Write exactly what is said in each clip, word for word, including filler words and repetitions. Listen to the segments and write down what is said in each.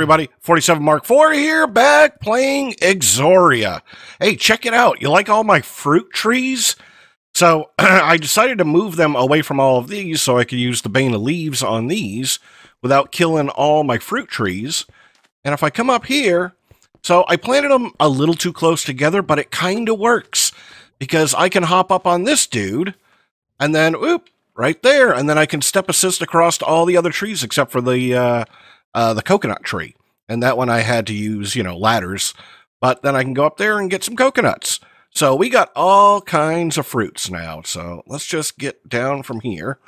everybody, forty-seven Mark four here, back playing Exoria. Hey, check it out. You like all my fruit trees? So I decided to move them away from all of these so I could use the Bane of Leaves on these without killing all my fruit trees. And if I come up here, so I planted them a little too close together, but it kind of works because I can hop up on this dude and then, oop, right there. And then I can step assist across to all the other trees except for the... Uh, Uh, the coconut tree, and that one I had to use, you know, ladders, but then I can go up there and get some coconuts. So we got all kinds of fruits now, so let's just get down from here.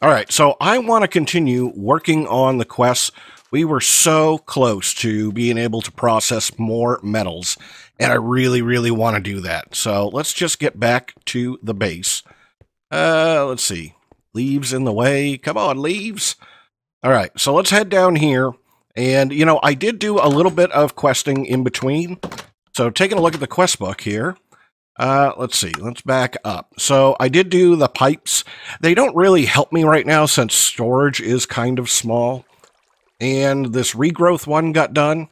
All right, so I want to continue working on the quests. We were so close to being able to process more metals, and I really, really want to do that. So let's just get back to the base. Uh, let's see. Leaves in the way. Come on, leaves. All right, so let's head down here, and, you know, I did do a little bit of questing in between, so taking a look at the quest book here, uh, let's see, let's back up. So I did do the pipes. They don't really help me right now since storage is kind of small, and this regrowth one got done,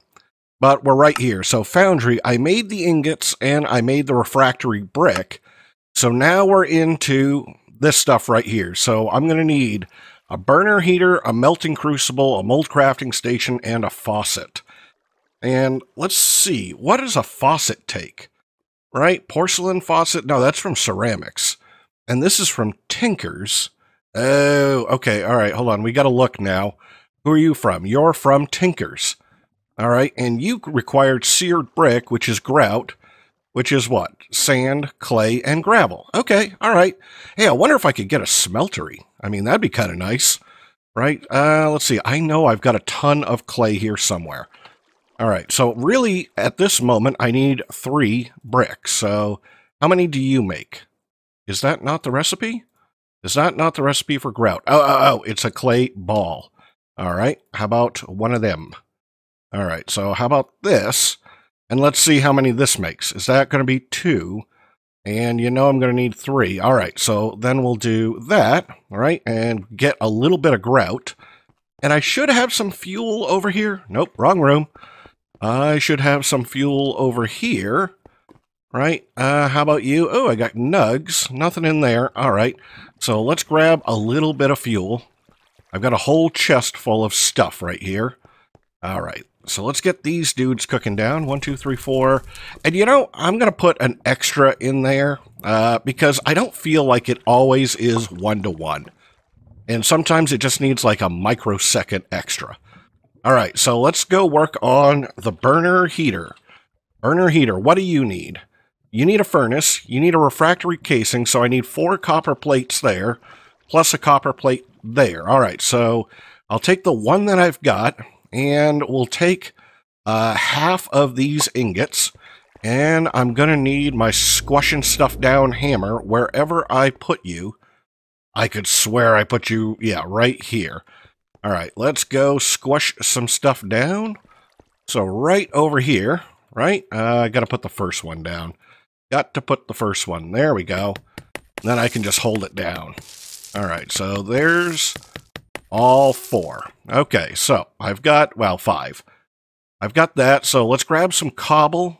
but we're right here. So Foundry, I made the ingots, and I made the refractory brick, so now we're into this stuff right here. So I'm going to need a burner heater, a melting crucible, a mold crafting station, and a faucet. And let's see, what does a faucet take? Right? Porcelain faucet? No, that's from ceramics. And this is from Tinkers. Oh, okay. All right, hold on. We got to look now. Who are you from? You're from Tinkers. All right, and you required seared brick, which is grout, which is what? Sand, clay, and gravel. Okay, all right. Hey, I wonder if I could get a smeltery. I mean, that'd be kind of nice, right? Uh, let's see. I know I've got a ton of clay here somewhere. All right, so really, at this moment, I need three bricks. So how many do you make? Is that not the recipe? Is that not the recipe for grout? Oh, oh, oh, it's a clay ball. All right, how about one of them? All right, so how about this? And let's see how many this makes. Is that going to be two? And you know I'm going to need three. All right, so then we'll do that, all right, and get a little bit of grout. And I should have some fuel over here. Nope, wrong room. I should have some fuel over here, right? Uh, how about you? Oh, I got nugs. Nothing in there. All right, so let's grab a little bit of fuel. I've got a whole chest full of stuff right here. All right. So let's get these dudes cooking down. One, two, three, four. And, you know, I'm going to put an extra in there uh, because I don't feel like it always is one-to-one. And sometimes it just needs like a microsecond extra. All right, so let's go work on the burner heater. Burner heater, what do you need? You need a furnace. You need a refractory casing, so I need four copper plates there plus a copper plate there. All right, so I'll take the one that I've got. And we'll take uh, half of these ingots, and I'm going to need my squashing stuff down hammer wherever I put you. I could swear I put you, yeah, right here. All right, let's go squash some stuff down. So right over here, right? Uh, I got to put the first one down. Got to put the first one. There we go. Then I can just hold it down. All right, so there's... all four. Okay, so I've got, well, five. I've got that, so let's grab some cobble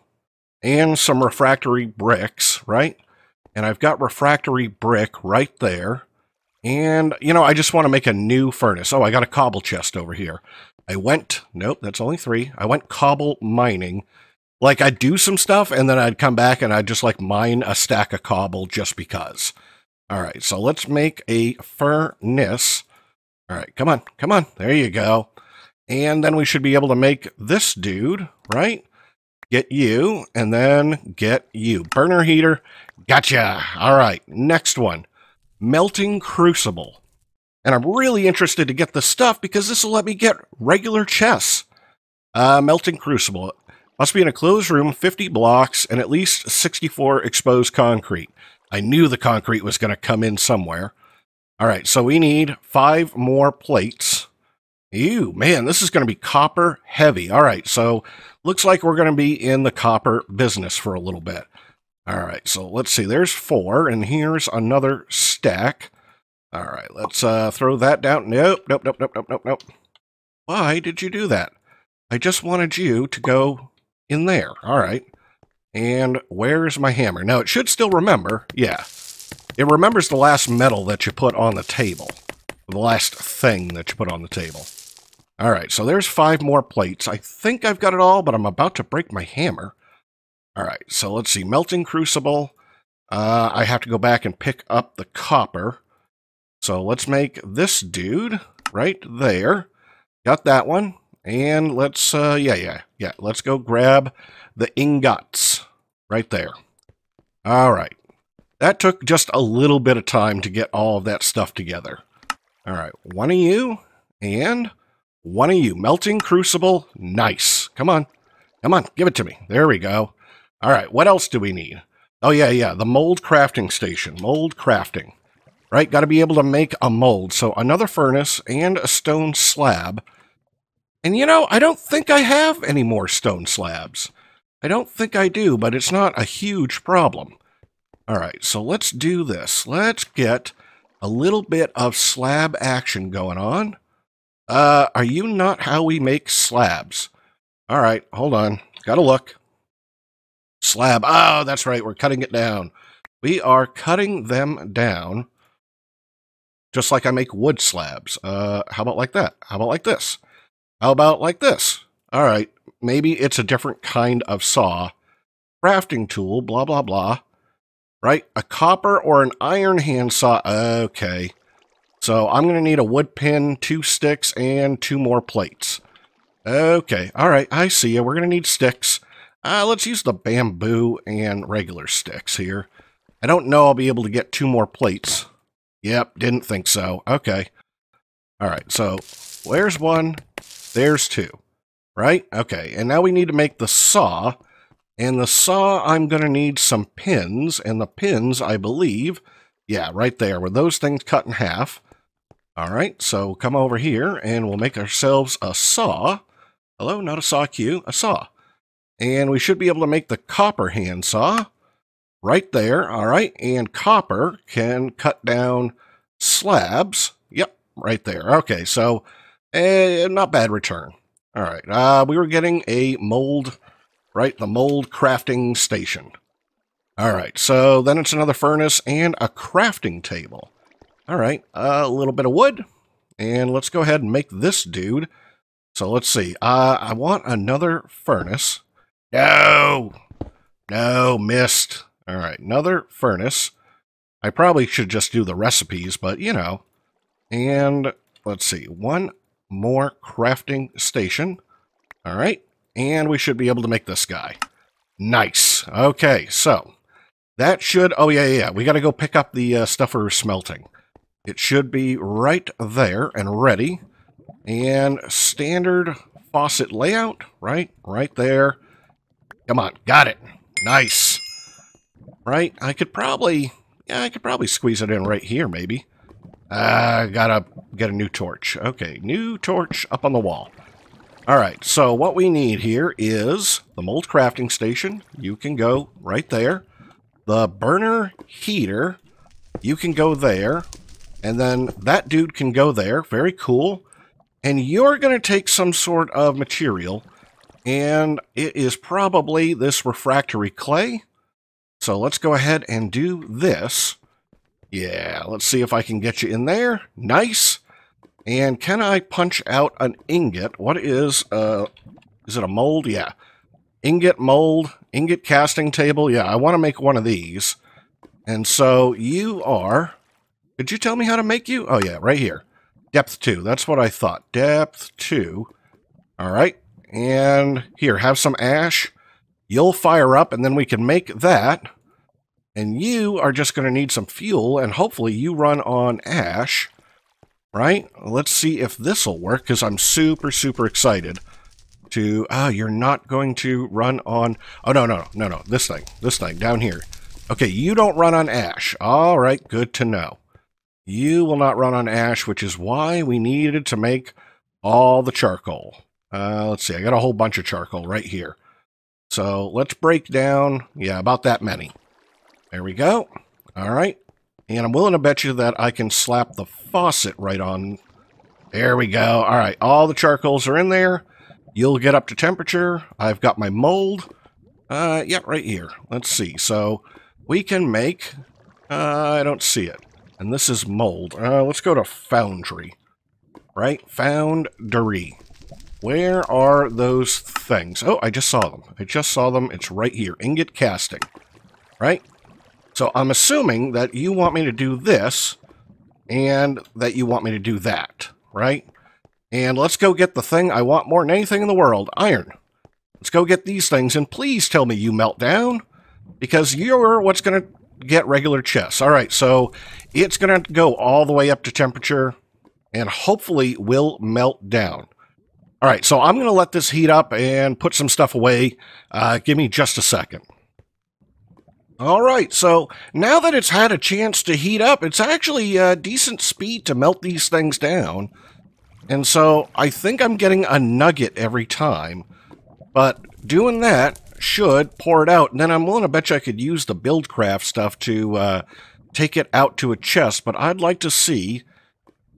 and some refractory bricks, right? And I've got refractory brick right there. And, you know, I just want to make a new furnace. Oh, I got a cobble chest over here. I went, nope, that's only three. I went cobble mining. Like, I'd do some stuff, and then I'd come back and I'd just, like, mine a stack of cobble just because. All right, so let's make a furnace. All right, come on, come on. There you go. And then we should be able to make this dude, right? Get you, and then get you. Burner heater, gotcha. All right, next one. Melting crucible. And I'm really interested to get this stuff because this will let me get regular chests. Uh, melting crucible. Must be in a closed room, fifty blocks, and at least sixty-four exposed concrete. I knew the concrete was going to come in somewhere. All right, so we need five more plates. Ew, man, this is going to be copper heavy. All right, so looks like we're going to be in the copper business for a little bit. All right, so let's see. There's four, and here's another stack. All right, let's uh, throw that down. Nope, nope, nope, nope, nope, nope, nope. Why did you do that? I just wanted you to go in there. All right. And where's my hammer? Now, it should still remember. Yeah. It remembers the last metal that you put on the table. The last thing that you put on the table. All right. So there's five more plates. I think I've got it all, but I'm about to break my hammer. All right. So let's see. Melting crucible. Uh, I have to go back and pick up the copper. So let's make this dude right there. Got that one. And let's, uh, yeah, yeah, yeah. Let's go grab the ingots right there. All right. That took just a little bit of time to get all of that stuff together. All right. One of you and one of you. Melting crucible. Nice. Come on. Come on. Give it to me. There we go. All right. What else do we need? Oh, yeah, yeah. The mold crafting station. Mold crafting. Right. Got to be able to make a mold. So another furnace and a stone slab. And, you know, I don't think I have any more stone slabs. I don't think I do, but it's not a huge problem. All right, so let's do this. Let's get a little bit of slab action going on. Uh, are you not how we make slabs? All right, hold on. Gotta look. Slab. Oh, that's right. We're cutting it down. We are cutting them down. Just like I make wood slabs. Uh, how about like that? How about like this? How about like this? All right, maybe it's a different kind of saw. Crafting tool, blah, blah, blah. Right? A copper or an iron hand saw. Okay. So I'm going to need a wood pin, two sticks, and two more plates. Okay. All right, I see you. We're going to need sticks. Uh, let's use the bamboo and regular sticks here. I don't know I'll be able to get two more plates. Yep, didn't think so. Okay. All right, so where's one? There's two, right? Okay, and now we need to make the saw. And the saw, I'm going to need some pins. And the pins, I believe, yeah, right there, where those things cut in half. All right, so come over here, and we'll make ourselves a saw. Hello, not a saw queue, a saw. And we should be able to make the copper hand saw right there, all right? And copper can cut down slabs. Yep, right there. Okay, so... Eh, not bad return. All right. Uh, we were getting a mold, right? The mold crafting station. All right. So then it's another furnace and a crafting table. All right. Uh, a little bit of wood. And let's go ahead and make this dude. So let's see. Uh, I want another furnace. No. No, missed. All right. Another furnace. I probably should just do the recipes, but you know. And let's see. One more crafting station. All right, and we should be able to make this guy. Nice. Okay, so that should... oh yeah, yeah, yeah. We got to go pick up the uh, stuff for smelting. It should be right there and ready. And standard faucet layout, right? Right there. Come on, got it. Nice. Right, I could probably... yeah, I could probably squeeze it in right here, maybe. I uh, gotta get a new torch. Okay, new torch up on the wall. All right, so what we need here is the mold crafting station. You can go right there. The burner heater. You can go there. And then that dude can go there. Very cool. And you're going to take some sort of material. And it is probably this refractory clay. So let's go ahead and do this. Yeah, let's see if I can get you in there. Nice. And can I punch out an ingot? What is, uh, is it a mold? Yeah. Ingot mold, ingot casting table. Yeah, I want to make one of these. And so you are... could you tell me how to make you? Oh, yeah, right here. Depth two. That's what I thought. Depth two. All right. And here, have some ash. You'll fire up, and then we can make that. And you are just going to need some fuel, and hopefully you run on ash, right? Let's see if this will work, because I'm super, super excited to... ah, uh, you're not going to run on... oh, no, no, no, no, this thing, this thing, down here. Okay, you don't run on ash. All right, good to know. You will not run on ash, which is why we needed to make all the charcoal. Uh, let's see, I got a whole bunch of charcoal right here. So let's break down, yeah, about that many. There we go. All right. And I'm willing to bet you that I can slap the faucet right on. There we go. All right. All the charcoals are in there. You'll get up to temperature. I've got my mold. Uh, yeah, right here. Let's see. So we can make... Uh, I don't see it. And this is mold. Uh, let's go to Foundry. Right? Foundry. Where are those things? Oh, I just saw them. I just saw them. It's right here. Ingot casting. Right? So I'm assuming that you want me to do this and that you want me to do that. Right? And let's go get the thing I want more than anything in the world. Iron. Let's go get these things. And please tell me you melt down, because you're what's going to get regular chests. All right, so it's going to go all the way up to temperature and hopefully will melt down. All right, so I'm going to let this heat up and put some stuff away. Uh, give me just a second. All right, so now that it's had a chance to heat up, it's actually a decent speed to melt these things down. And so I think I'm getting a nugget every time. But doing that should pour it out. And then I'm willing to bet you I could use the Buildcraft stuff to uh, take it out to a chest. But I'd like to see...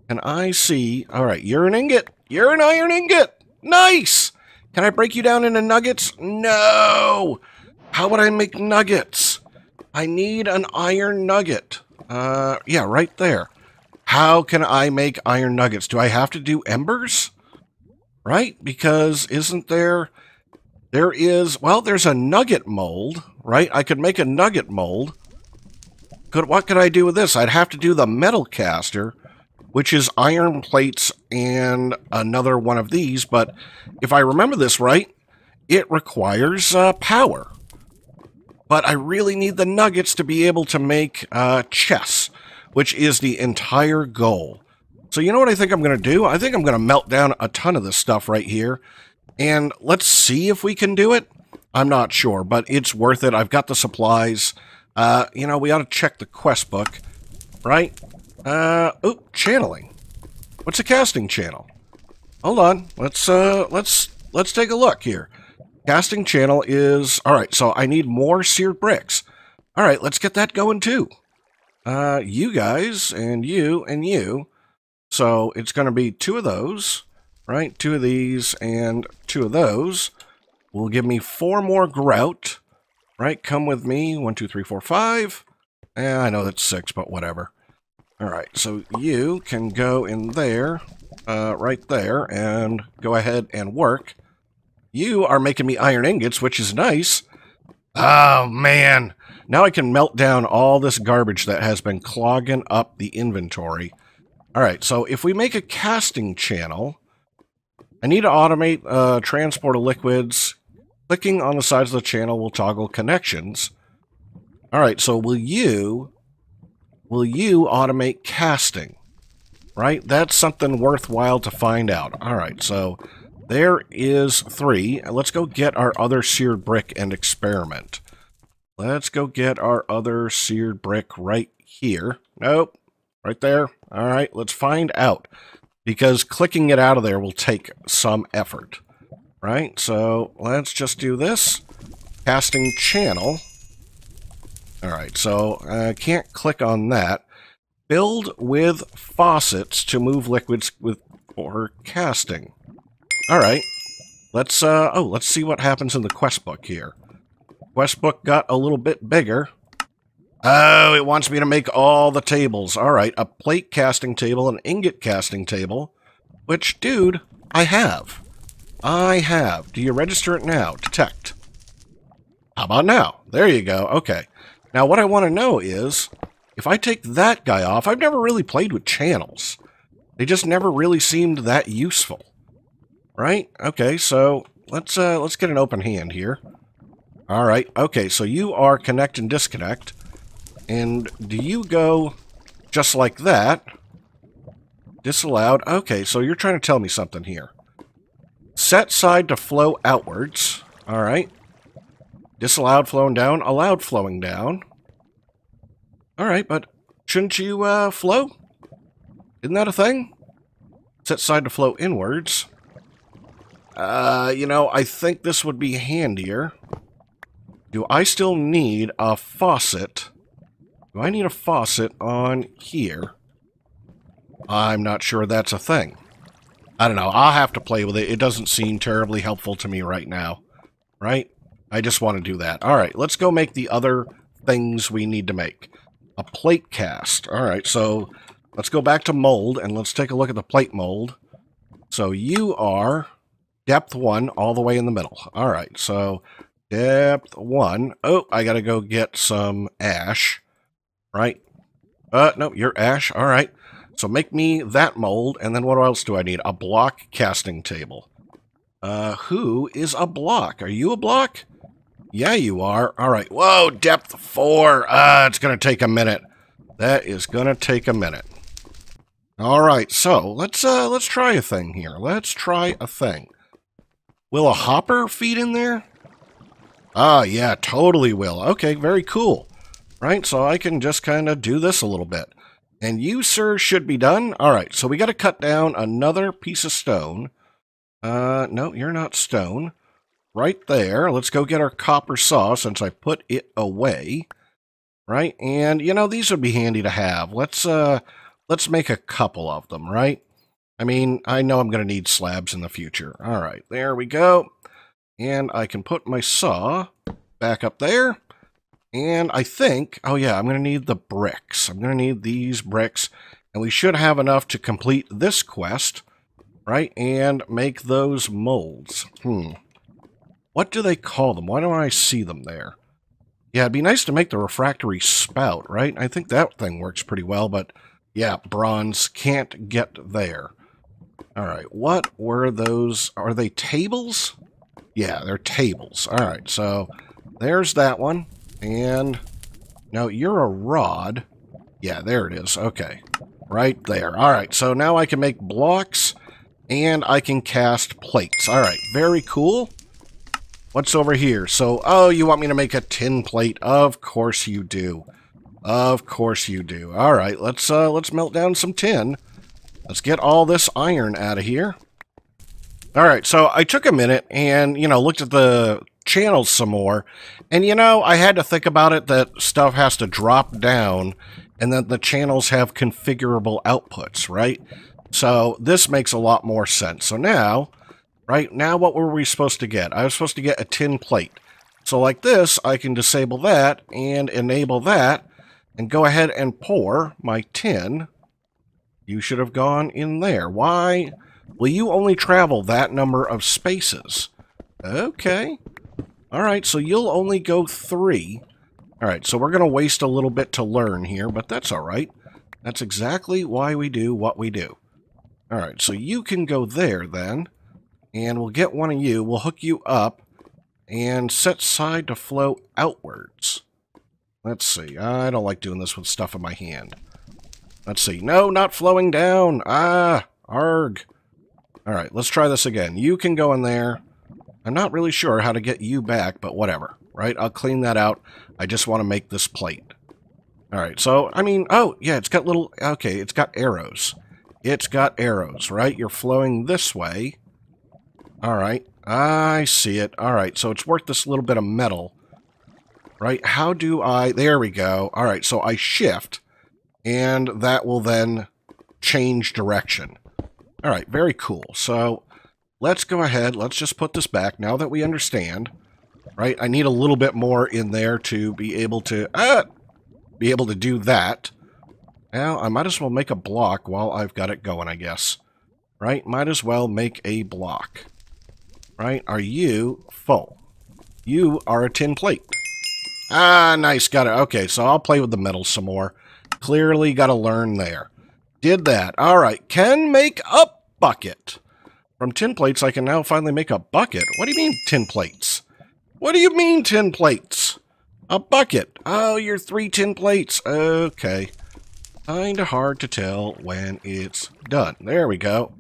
Can I see... All right, you're an ingot. You're an iron ingot. Nice! Can I break you down into nuggets? No! How would I make nuggets? I need an iron nugget. Uh, yeah, right there. How can I make iron nuggets? Do I have to do embers? Right? Because isn't there... There is... Well, there's a nugget mold, right? I could make a nugget mold. Could, what could I do with this? I'd have to do the metal caster, which is iron plates and another one of these. But if I remember this right, it requires uh, power. But I really need the nuggets to be able to make uh, chests, which is the entire goal. So you know what I think I'm going to do? I think I'm going to melt down a ton of this stuff right here. And let's see if we can do it. I'm not sure, but it's worth it. I've got the supplies. Uh, you know, we ought to check the quest book, right? Uh, oh, channeling. What's a casting channel? Hold on. Let's, uh, let's, let's take a look here. Casting channel is... All right, so I need more seared bricks. All right, let's get that going too. Uh, you guys, and you, and you. So it's going to be two of those, right? Two of these, and two of those. Will give me four more grout, right? Come with me. One, two, three, four, five. Eh, I know that's six, but whatever. All right, so you can go in there, uh, right there, and go ahead and work. You are making me iron ingots, which is nice. Oh, man. Now I can melt down all this garbage that has been clogging up the inventory. All right, so if we make a casting channel, I need to automate uh, transport of liquids. Clicking on the sides of the channel will toggle connections. All right, so will you, will you automate casting? Right? That's something worthwhile to find out. All right, so there is three. Let's go get our other seared brick and experiment. Let's go get our other seared brick right here. Nope. Right there. All right. Let's find out. Because clicking it out of there will take some effort. Right? So let's just do this. Casting channel. All right. So I can't click on that. Build with faucets to move liquids with or casting. All right. Let's, uh, oh, let's see what happens in the quest book here. Quest book got a little bit bigger. Oh, it wants me to make all the tables. All right, a plate casting table, an ingot casting table, which, dude, I have. I have. Do you register it now? Detect. How about now? There you go. Okay. Now, what I want to know is, if I take that guy off, I've never really played with channels. They just never really seemed that useful. Right? Okay, so let's, uh, let's get an open hand here. All right. Okay, so you are connect and disconnect. And do you go just like that? Disallowed. Okay, so you're trying to tell me something here. Set side to flow outwards. All right. Disallowed flowing down. Allowed flowing down. All right, but shouldn't you uh, flow? Isn't that a thing? Set side to flow inwards. Uh, you know, I think this would be handier. Do I still need a faucet? Do I need a faucet on here? I'm not sure that's a thing. I don't know. I'll have to play with it. It doesn't seem terribly helpful to me right now, right? I just want to do that. All right, let's go make the other things we need to make. A plate cast. All right, so let's go back to mold, and let's take a look at the plate mold. So you are depth one all the way in the middle. All right, so depth one. Oh, I got to go get some ash, right? Uh, no, you're ash. All right. So make me that mold, and then what else do I need? A block casting table. Uh, who is a block? Are you a block? Yeah, you are. All right. Whoa, depth four. Ah, it's going to take a minute. That is going to take a minute. All right, so let's uh, let's try a thing here. Let's try a thing. Will a hopper feed in there? Ah, yeah, totally will. Okay, very cool. Right, so I can just kind of do this a little bit. And you, sir, should be done. All right, so we got to cut down another piece of stone. Uh, no, you're not stone. Right there. Let's go get our copper saw since I put it away. Right, and, you know, these would be handy to have. Let's, uh, let's make a couple of them, right? I mean, I know I'm going to need slabs in the future. All right, there we go. And I can put my saw back up there. And I think, oh yeah, I'm going to need the bricks. I'm going to need these bricks. And we should have enough to complete this quest, right? And make those molds. Hmm. What do they call them? Why don't I see them there? Yeah, it'd be nice to make the refractory spout, right? I think that thing works pretty well, but yeah, bronze can't get there. All right, what were those? Are they tables? Yeah, they're tables. All right, so there's that one. And no, you're a rod. Yeah, there it is. Okay, right there. All right, so now I can make blocks and I can cast plates. All right, very cool. What's over here? So, oh, you want me to make a tin plate? Of course you do. Of course you do. All right, let's uh, let's melt down some tin. Let's get all this iron out of here. All right, so I took a minute and, you know, looked at the channels some more, and you know, I had to think about it, that stuff has to drop down and that the channels have configurable outputs, right? So this makes a lot more sense. So now, right now, what were we supposed to get? I was supposed to get a tin plate. So like this, I can disable that and enable that and go ahead and pour my tin. You should have gone in there. Why will you only travel that number of spaces? Okay. All right, so you'll only go three. All right, so we're going to waste a little bit to learn here, but that's all right. That's exactly why we do what we do. All right, so you can go there then, and we'll get one of you. We'll hook you up and set side to flow outwards. Let's see. I don't like doing this with stuff in my hand. Let's see. No, not flowing down. Ah, arg. All right, let's try this again. You can go in there. I'm not really sure how to get you back, but whatever, right? I'll clean that out. I just want to make this plate. All right, so, I mean, oh, yeah, it's got little, okay, it's got arrows. It's got arrows, right? You're flowing this way. All right, I see it. All right, so it's worth this little bit of metal, right? How do I, there we go. All right, so I shift, and that will then change direction. All right, very cool. So let's go ahead. Let's just put this back now that we understand, right? I need a little bit more in there to be able to ah, be able to do that. Now, I might as well make a block while I've got it going, I guess, right? Might as well make a block, right? Are you full? You are a tin plate. Ah, nice. Got it. Okay, so I'll play with the metal some more. Clearly got to learn there. Did that. All right. Can make a bucket. From tin plates, I can now finally make a bucket. What do you mean, tin plates? What do you mean, tin plates? A bucket. Oh, you're three tin plates. Okay. Kind of hard to tell when it's done. There we go.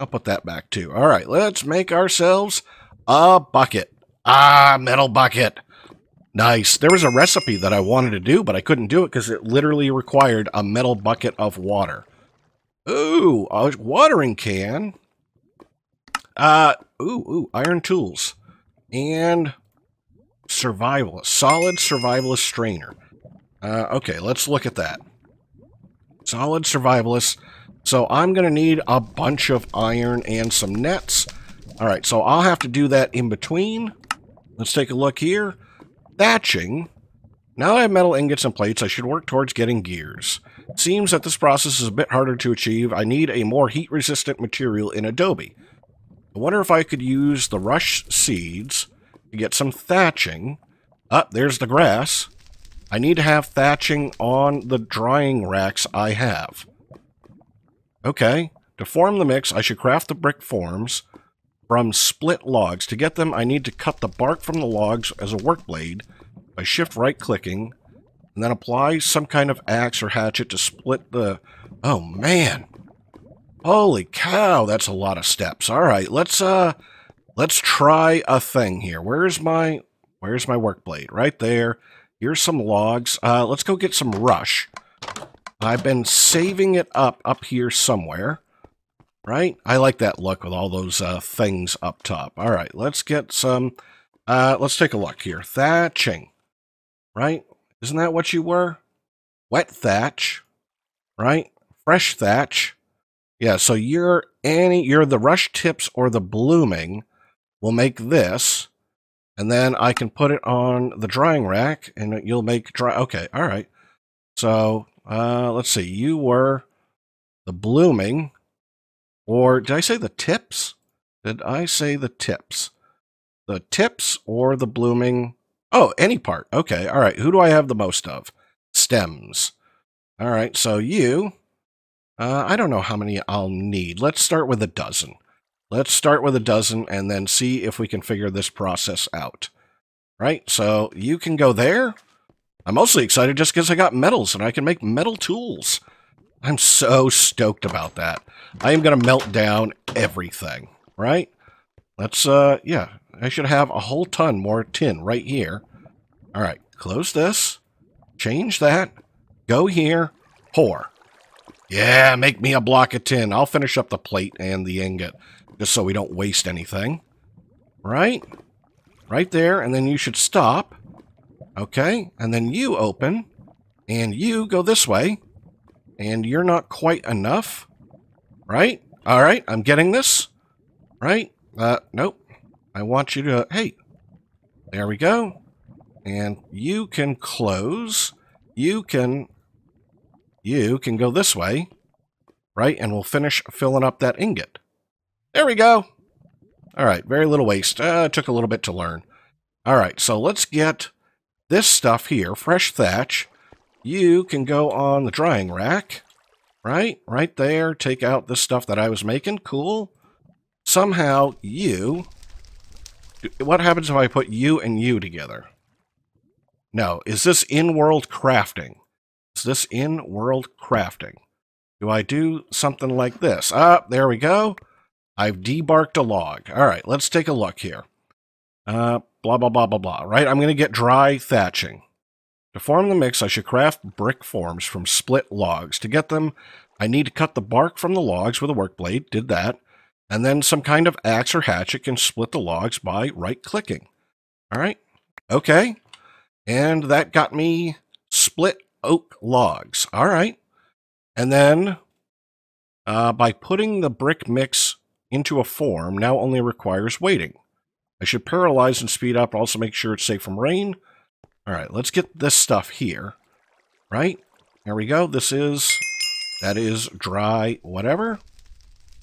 I'll put that back, too. All right, let's make ourselves a bucket. Ah, metal bucket. Nice. There was a recipe that I wanted to do, but I couldn't do it because it literally required a metal bucket of water. Ooh, a watering can. Uh, ooh, ooh, iron tools, and survivalist, solid survivalist strainer. Uh, okay, let's look at that. Solid survivalist, So I'm going to need a bunch of iron and some nets. All right, so I'll have to do that in between. Let's take a look here. Thatching. Now I have metal ingots and plates, I should work towards getting gears. It seems that this process is a bit harder to achieve. I need a more heat-resistant material in Adobe. I wonder if I could use the rush seeds to get some thatching. Ah, there's the grass. I need to have thatching on the drying racks I have. Okay. To form the mix, I should craft the brick forms from split logs. To get them, I need to cut the bark from the logs as a work blade by shift right clicking, and then apply some kind of axe or hatchet to split the... Oh, man. Holy cow, that's a lot of steps. All right, let's, uh, let's try a thing here. Where's my... Where's my work blade? Right there. Here's some logs. Uh, let's go get some rush. I've been saving it up up here somewhere. Right? I like that look with all those uh, things up top. All right, let's get some... Uh, let's take a look here. Thatching. Right? Isn't that what you were? Wet thatch, right? Fresh thatch. Yeah, so you're any you're the rush tips or the blooming will make this, and then I can put it on the drying rack and you'll make dry. Okay, all right. So uh, let's see, you were the blooming, or did I say the tips? Did I say the tips? The tips or the blooming? Oh, any part. Okay. All right. Who do I have the most of? Stems. All right. So you, uh, I don't know how many I'll need. Let's start with a dozen. Let's start with a dozen and then see if we can figure this process out. Right. So you can go there. I'm mostly excited just because I got metals and I can make metal tools. I'm so stoked about that. I am going to melt down everything. Right. Let's, uh, yeah. I should have a whole ton more tin right here. All right, close this. Change that. Go here. Pour. Yeah, make me a block of tin. I'll finish up the plate and the ingot, just so we don't waste anything. Right? Right there, and then you should stop. Okay, and then you open, and you go this way, and you're not quite enough. Right? All right, I'm getting this. Right? Uh, nope. I want you to, hey, there we go. And you can close. You can, you can go this way, right? And we'll finish filling up that ingot. There we go. All right, very little waste. Uh, it took a little bit to learn. All right, so let's get this stuff here, fresh thatch. You can go on the drying rack, right? Right there, take out the stuff that I was making. Cool. Somehow you... What happens if I put you and you together? No. Is this in-world crafting? Is this in-world crafting? Do I do something like this? Ah, there we go. I've debarked a log. All right, let's take a look here. Uh, blah, blah, blah, blah, blah. Right, I'm going to get dry thatching. To form the mix, I should craft brick forms from split logs. To get them, I need to cut the bark from the logs with a work blade. Did that. And then some kind of axe or hatchet can split the logs by right-clicking. All right. Okay. And that got me split oak logs. All right. And then uh, by putting the brick mix into a form, now only requires waiting. I should parallelize and speed up, also make sure it's safe from rain. All right. Let's get this stuff here. Right? There we go. This is, that is dry whatever.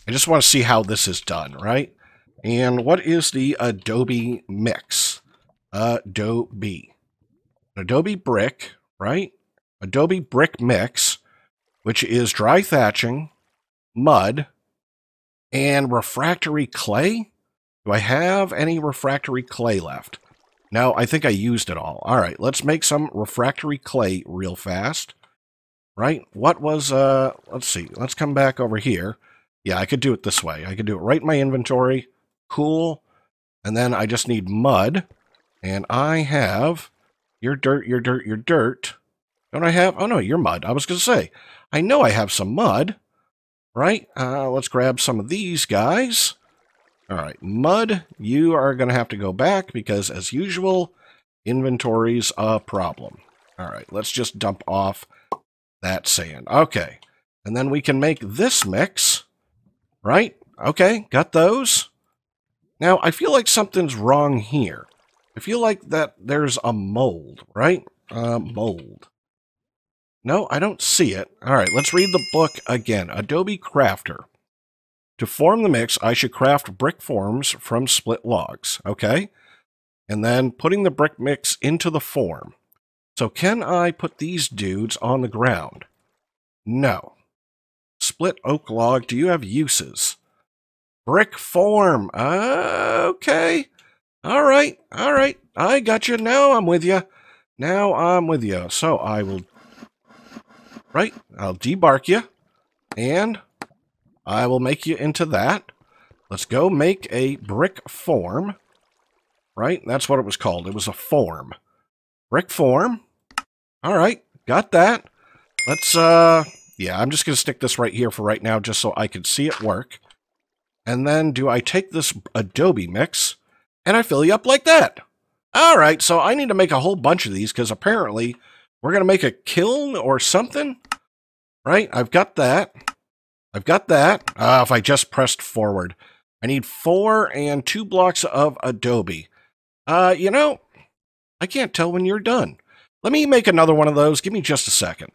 I just want to see how this is done, right? And what is the Adobe mix? Adobe. Adobe brick, right? Adobe brick mix, which is dry thatching, mud, and refractory clay? Do I have any refractory clay left? No, I think I used it all. All right, let's make some refractory clay real fast, right? What was, uh, let's see, let's come back over here. Yeah, I could do it this way. I could do it right in my inventory. Cool. And then I just need mud. And I have your dirt, your dirt, your dirt. Don't I have? Oh, no, your mud. I was going to say, I know I have some mud, right? Uh, let's grab some of these guys. All right, mud, you are going to have to go back because, as usual, inventory's a problem. All right, let's just dump off that sand. Okay. And then we can make this mix, right? Okay, got those. Now, I feel like something's wrong here. I feel like that there's a mold, right? Uh, mold. No, I don't see it. All right, let's read the book again. Adobe Crafter. To form the mix, I should craft brick forms from split logs. Okay. And then putting the brick mix into the form. So can I put these dudes on the ground? No. Split oak log, do you have uses? Brick form. Uh, okay. All right. All right. I got you. Now I'm with you. Now I'm with you. So I will... Right, I'll debark you, and I will make you into that. Let's go make a brick form, right? That's what it was called. It was a form. Brick form. All right, got that. Let's, uh, yeah, I'm just going to stick this right here for right now just so I can see it work. And then do I take this Adobe mix, and I fill you up like that. All right, so I need to make a whole bunch of these because apparently... we're going to make a kiln or something, right? I've got that. I've got that. Uh, if I just pressed forward, I need four and two blocks of Adobe. Uh, you know, I can't tell when you're done. Let me make another one of those. Give me just a second.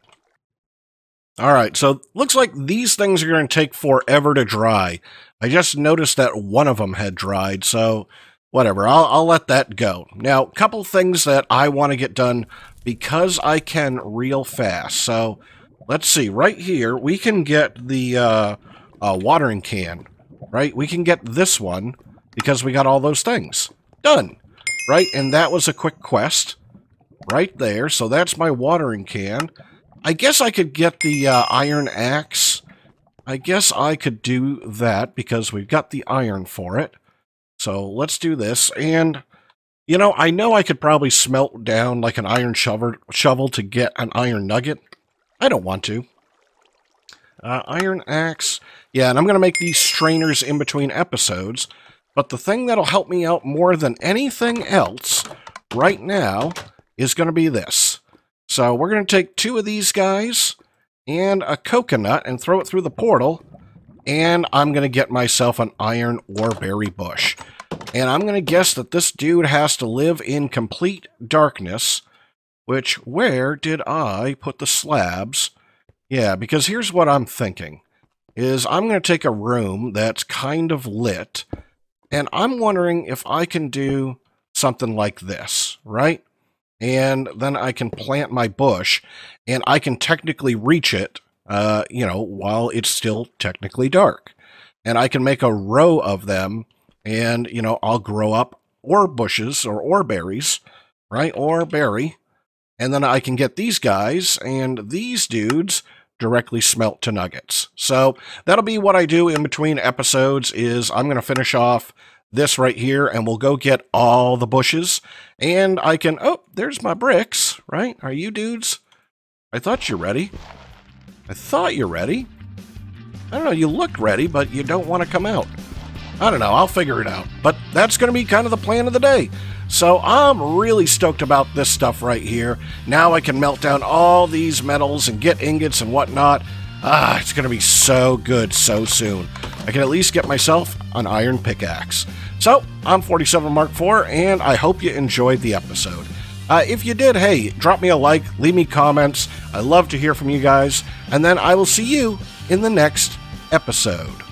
All right. So looks like these things are going to take forever to dry. I just noticed that one of them had dried. So whatever, I'll, I'll let that go. Now, a couple things that I want to get done because I can real fast. So let's see, right here, we can get the uh, uh, watering can, right? We can get this one because we got all those things done, right? And that was a quick quest right there. So that's my watering can. I guess I could get the uh, iron axe. I guess I could do that because we've got the iron for it. So let's do this. And, you know, I know I could probably smelt down like an iron shovel, shovel to get an iron nugget. I don't want to. Uh, iron axe. Yeah, and I'm going to make these strainers in between episodes. But the thing that'll help me out more than anything else right now is going to be this. So we're going to take two of these guys and a coconut and throw it through the portal. And I'm going to get myself an iron oreberry bush. And I'm going to guess that this dude has to live in complete darkness. Which, where did I put the slabs? Yeah, because here's what I'm thinking. Is I'm going to take a room that's kind of lit. And I'm wondering if I can do something like this, right? And then I can plant my bush. And I can technically reach it. Uh, you know, while it's still technically dark. And I can make a row of them, and, you know, I'll grow up ore bushes or ore berries, right? Or berry. And then I can get these guys and these dudes directly smelt to nuggets. So that'll be what I do in between episodes is I'm going to finish off this right here, and we'll go get all the bushes. And I can, oh, there's my bricks, right? Are you dudes? I thought you're ready. I thought you're ready. I don't know, you look ready, but you don't want to come out. I don't know, I'll figure it out. But that's going to be kind of the plan of the day. So I'm really stoked about this stuff right here. Now I can melt down all these metals and get ingots and whatnot. Ah, it's going to be so good so soon. I can at least get myself an iron pickaxe. So I'm forty-seven Mark four, and I hope you enjoyed the episode. Uh, if you did, hey, drop me a like, leave me comments. I love to hear from you guys. And then I will see you in the next episode.